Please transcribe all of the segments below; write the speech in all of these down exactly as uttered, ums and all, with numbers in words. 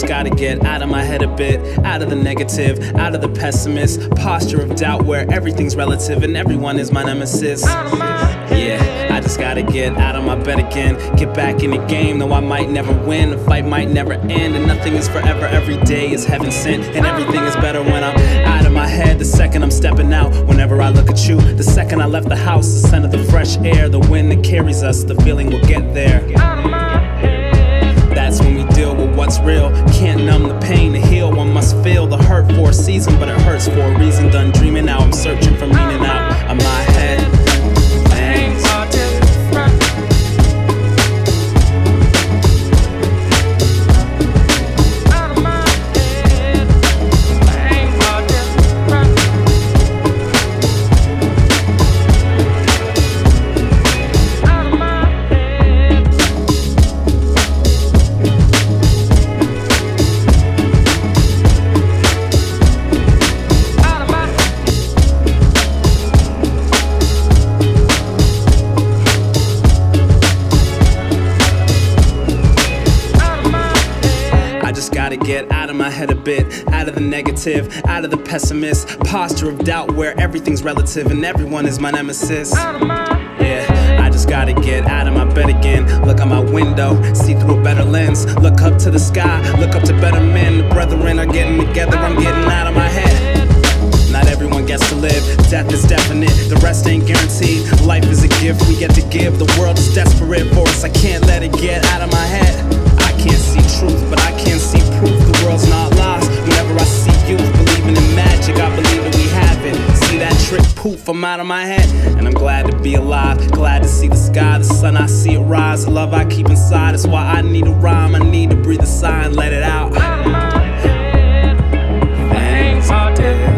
just gotta get out of my head a bit, out of the negative, out of the pessimist posture of doubt where everything's relative and everyone is my nemesis. Yeah, I just gotta get out of my bed again, get back in the game, though I might never win, the fight might never end, and nothing is forever, every day is heaven sent, and everything is better when I'm out of my head, the second I'm stepping out, whenever I look at you, the second I left the house, the scent of the fresh air, the wind that carries us, the feeling we'll get there. That's when we deal with what's real, can't numb the pain to heal, one must feel the hurt for a season, but it hurts for a reason, done dreaming, now I'm searching for meaning out of my head. Get out of my head a bit, out of the negative, out of the pessimist posture of doubt where everything's relative and everyone is my nemesis. Yeah, I just gotta get out of my bed again, look out my window, see through a better lens, look up to the sky, look up to better men, the brethren are getting together, I'm getting out of my head. Not everyone gets to live, death is definite, the rest ain't guaranteed, life is a gift we get to give, the world is desperate for us, I can't let it get out of my head. I can't see truth, but I can see proof, the world's not lost. Whenever I see you believing in magic, I believe that we have it. See that trick, poof, I'm out of my head. And I'm glad to be alive, glad to see the sky, the sun, I see it rise. The love I keep inside is why I need a rhyme, I need to breathe a sigh and let it out. Things are different.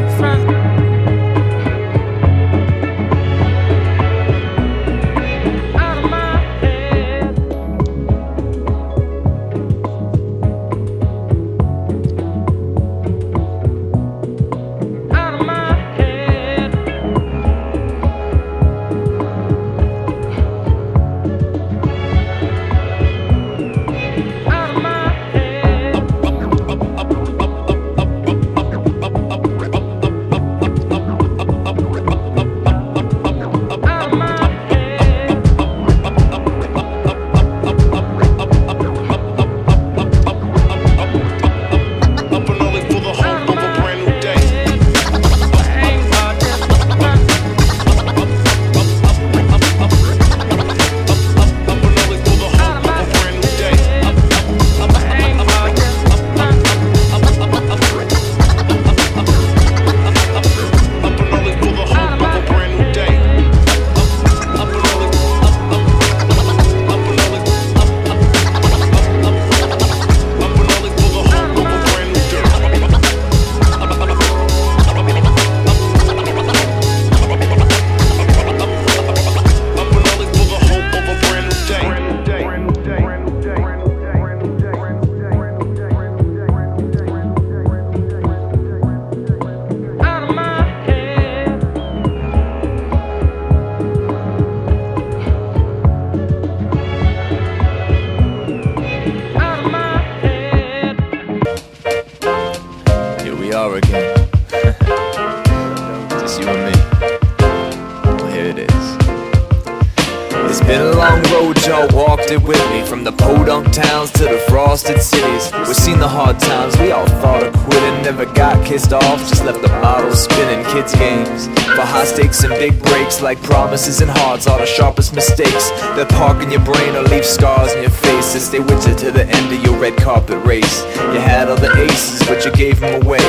And big breaks like promises and hearts are the sharpest mistakes that park in your brain or leave scars in your face. Since they with you to the end of your red carpet race, you had all the aces but you gave them away,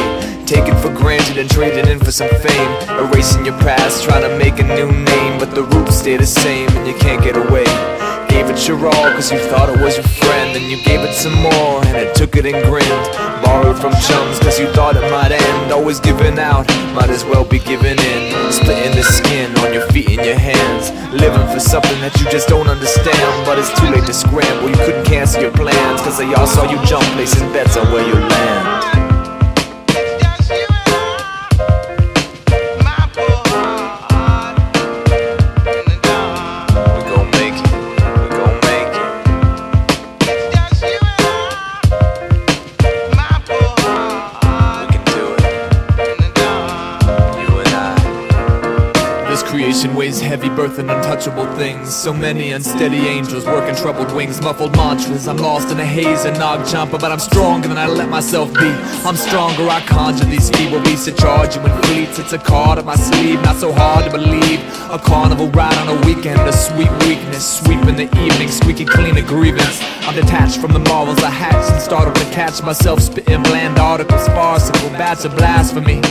taken for granted and traded in for some fame, erasing your past, trying to make a new name, but the roots stay the same and you can't get away. Gave it your all cause you thought it was your friend, then you gave it some more and it took it and grinned. Borrowed from chums cause you thought it might end, always giving out, might as well be giving in. Splitting the skin on your feet and your hands, living for something that you just don't understand, but it's too late to scramble, you couldn't cancel your plans, cause they all saw you jump, placing bets on where you land. unwatchable things. So many unsteady angels working troubled wings. Muffled mantras, I'm lost in a haze and nog jumper, but I'm stronger than I let myself be. I'm stronger, I conjure these feeble beasts to charge you in fleets. It's a card on my sleeve, not so hard to believe. A carnival ride on a weekend, a sweet weakness, sweeping the evening, squeaky clean a grievance. I'm detached from the morals I hatched and startled to catch myself spitting bland articles, farcical bats of blasphemy.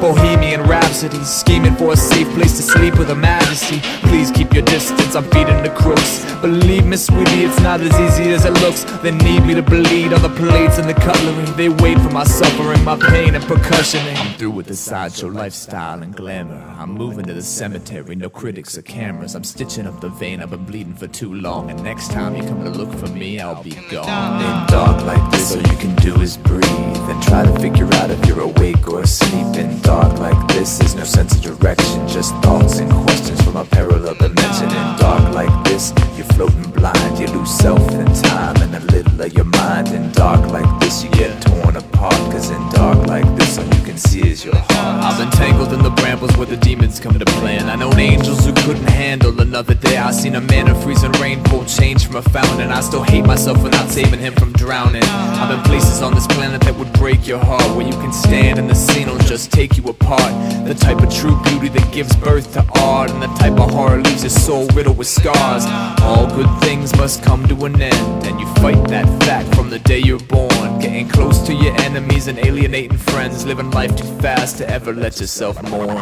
Bohemian rhapsodies, scheming for a safe place to sleep with a majesty. Please keep your distance, I'm feeding the crooks. Believe me, sweetie, it's not as easy as it looks. They need me to bleed on the plates and the cutlery. They wait for my suffering, my pain and percussioning. I'm through with the sideshow lifestyle and glamour. I'm moving to the cemetery, no critics or cameras. I'm stitching up the vein, I've been bleeding for too long. And next time you come to look for me, I'll be gone. In dark like this, all you can do is breathe and try to figure out if you're awake or sleeping. Dark like this, there's no sense of direction, just thoughts and questions from a parallel dimension. In dark like this, you're floating blind, you lose self in time and a little of your mind. In dark like this, you get torn apart, cause in dark like this, all you can see is your heart. I've been tangled in the brambles where the demons come to plan. I known angels who couldn't handle another day. I seen a man in freezing rain pull change from a fountain. I still hate myself for not saving him from drowning. I've been places on this planet that would break your heart, where you can stand and the scene will just take you apart. The type of true beauty that gives birth to art, and the type of horror leaves your soul riddled with scars. All good things must come to an end, and you fight that fact from the day you're born. Getting close to your enemies and alienating friends, living life too fast to ever let yourself mourn. I, I,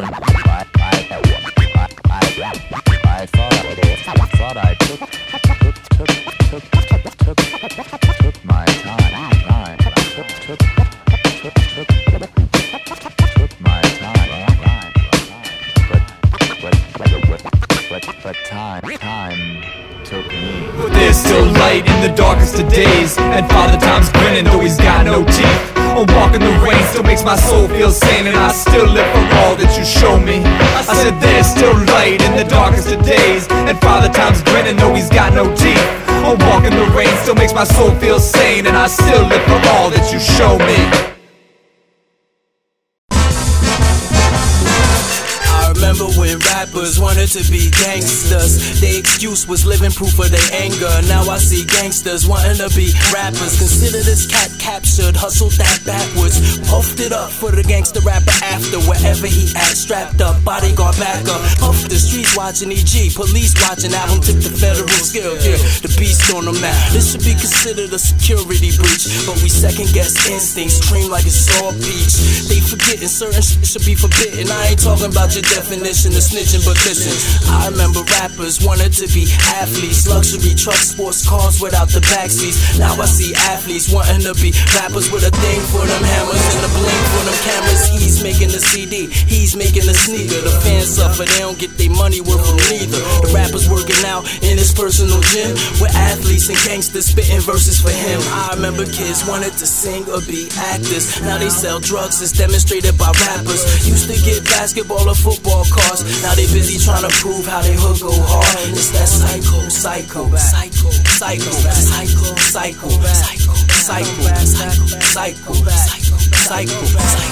I, I thought I, thought I took, took, took, took, took, took, took my time, time. Took, took, took, took, took, took. But time, time took me. But there's still light in the darkest of days, and Father Time's grinning though he's got no teeth. A walk in the rain still makes my soul feel sane, and I still live for all that you show me. I said there's still light in the darkest of days, and Father Time's grinning though he's got no teeth. A walk in the rain still makes my soul feel sane, and I still live for all that you show me. Remember when rappers wanted to be gangsters? Their excuse was living proof of their anger. Now I see gangsters wanting to be rappers. Consider this cat captured, hustled that backwards. Puffed it up for the gangster rapper after. Wherever he at, strapped up, bodyguard back up. Puffed the streets watching E G, police watching. Album took the federal scale, yeah, the beast on the map. This should be considered a security breach, but we second guess instincts, stream like it's all peach. They forgetting certain shit should be forbidden. I ain't talking about your definition of snitching, but listen, I remember rappers wanted to be athletes. Luxury trucks, sports cars without the backseats. Now I see athletes wanting to be rappers with a thing for them hammers and a bling for them cameras. He's making the C D, he's making the sneaker. The fans suffer, they don't get their money worth from neither. The rapper's working out in his personal gym with athletes and gangsters spitting verses for him. I remember kids wanted to sing or be actors. Now they sell drugs, it's demonstrated by rappers. Used to get basketball or football cars. Now they busy trying to prove how they hood go hard. It's that psycho, psycho, psycho, psycho, psycho, psycho, psycho, psycho, psycho, psycho, psycho, psycho.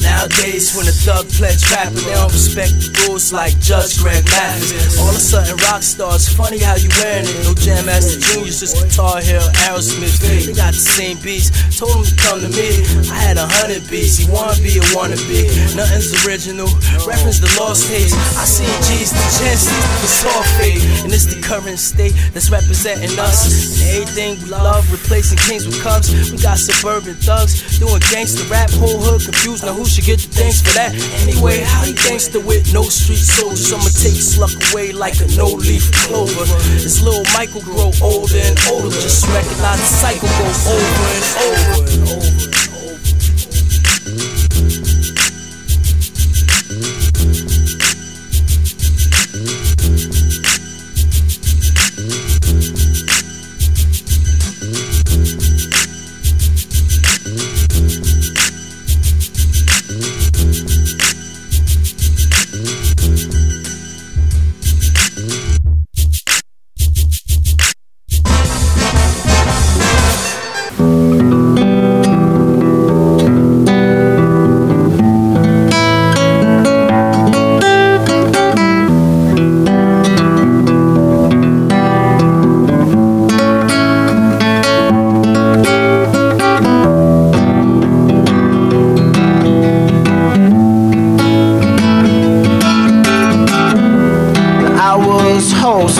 Nowadays, when a thug pledge rapper, they don't respect the rules like Judge Greg Mathis. All of a sudden, rock stars, funny how you wearing it. No Jam Master Juniors, just Guitar Hero, Aerosmith. They got the same beats, told him to come to me. I had a hundred beats, he wanna be a wannabe. Nothing's original, reference the lost tapes. I see G's, the chances, the soft fade. And it's the current state that's representing us. And everything we love, replacing kings with cubs. We got suburban thugs, doing gangster rap, whole hood confused. Now who should get the thanks for that? Anyway, how he gangster with no street soldiers? I'ma take Sluck away like a no-leaf clover. This little Michael grow older and older. Just recognize the cycle goes over and over and over. Thank you.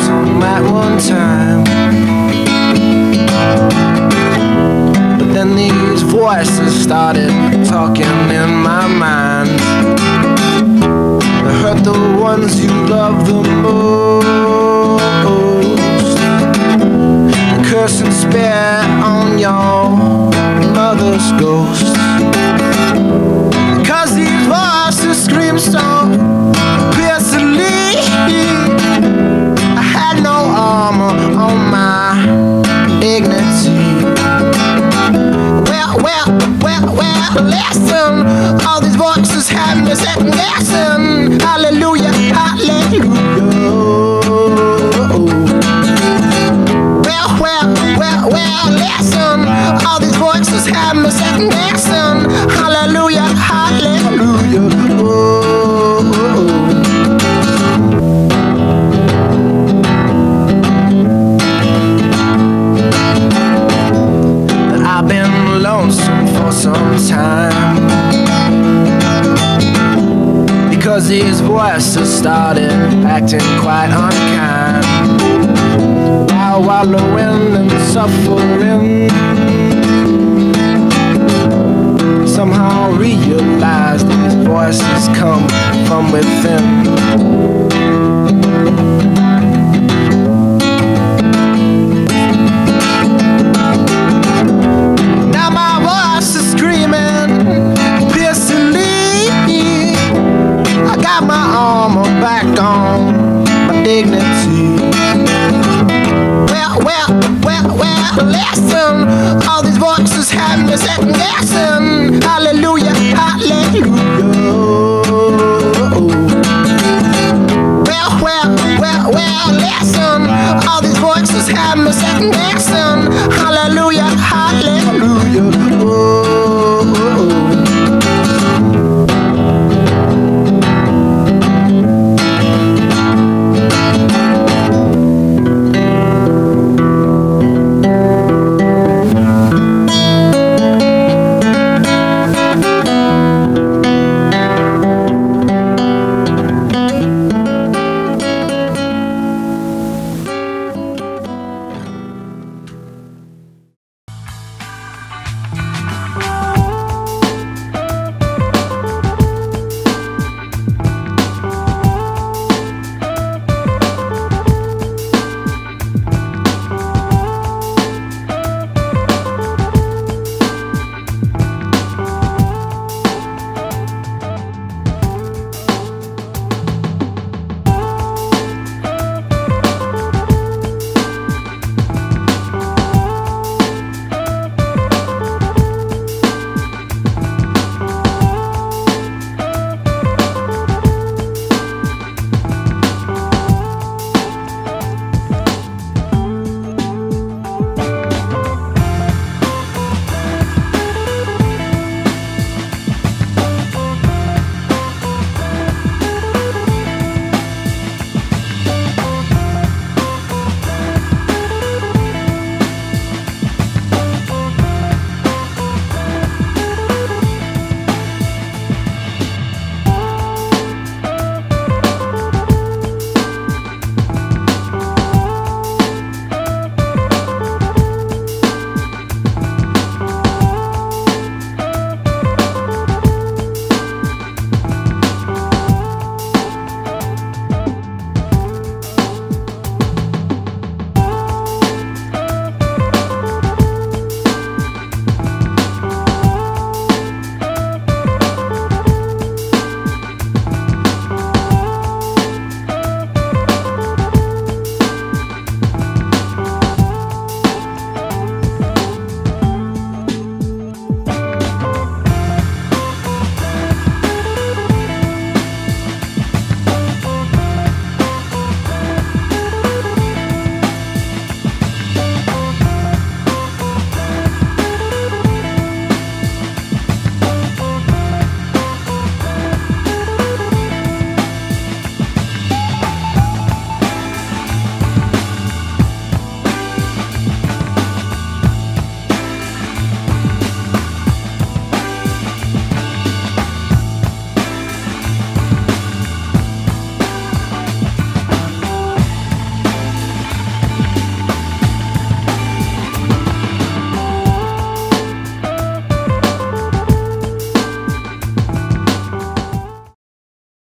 classroom at one time. But then these voices started talking in my mind. I heard the ones you love the most, the curse and spit on your mother's ghost. Cause these voices scream so lesson. All these voices have me second guessing. Hallelujah, hallelujah. Well, well, well, well, lesson. All these voices have me second guessing. Hallelujah, hallelujah. But I've been lonesome for some time, because these voices started acting quite unkind, while wallowing in suffering. Somehow realized these voices come from within. Lesson. All these voices have me second guessing. Hallelujah, hallelujah. Well, well, well, well, lesson. All these voices have me second guessing. Hallelujah, hallelujah.